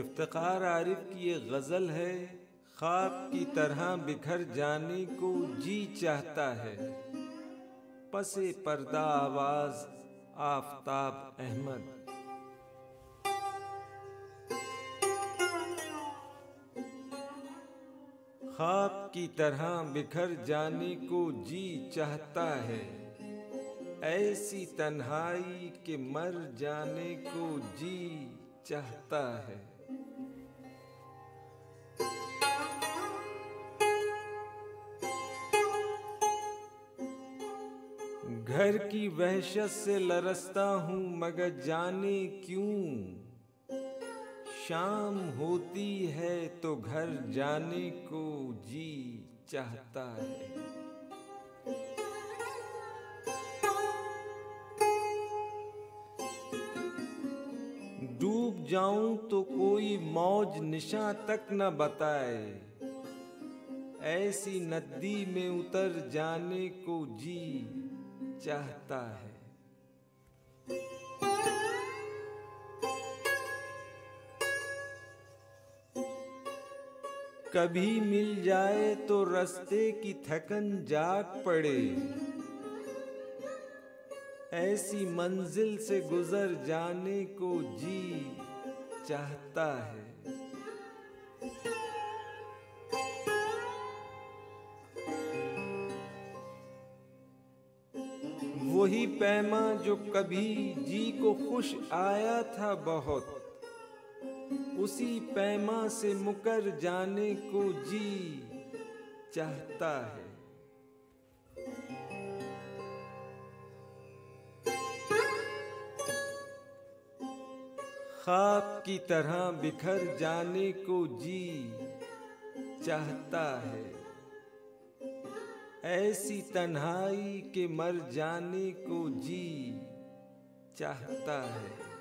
इफ्तिखार आरिफ की ये गज़ल है, ख्वाब की तरह बिखर जाने को जी चाहता है, पसे पर्दा आवाज़ आफताब अहमद। ख्वाब की तरह बिखर जाने को जी चाहता है, ऐसी तन्हाई के मर जाने को जी चाहता है। घर की वहशत से लरसता हूँ मगर जाने क्यों, शाम होती है तो घर जाने को जी चाहता है। डूब जाऊं तो कोई मौज निशां तक न बताए, ऐसी नदी में उतर जाने को जी चाहता है। कभी मिल जाए तो रास्ते की थकन जाग पड़े, ऐसी मंजिल से गुजर जाने को जी चाहता है। वही पैमा जो कभी जी को खुश आया था बहुत, उसी पैमा से मुकर जाने को जी चाहता है। ख्वाब की तरह बिखर जाने को जी चाहता है, ऐसी तन्हाई के मर जाने को जी चाहता है।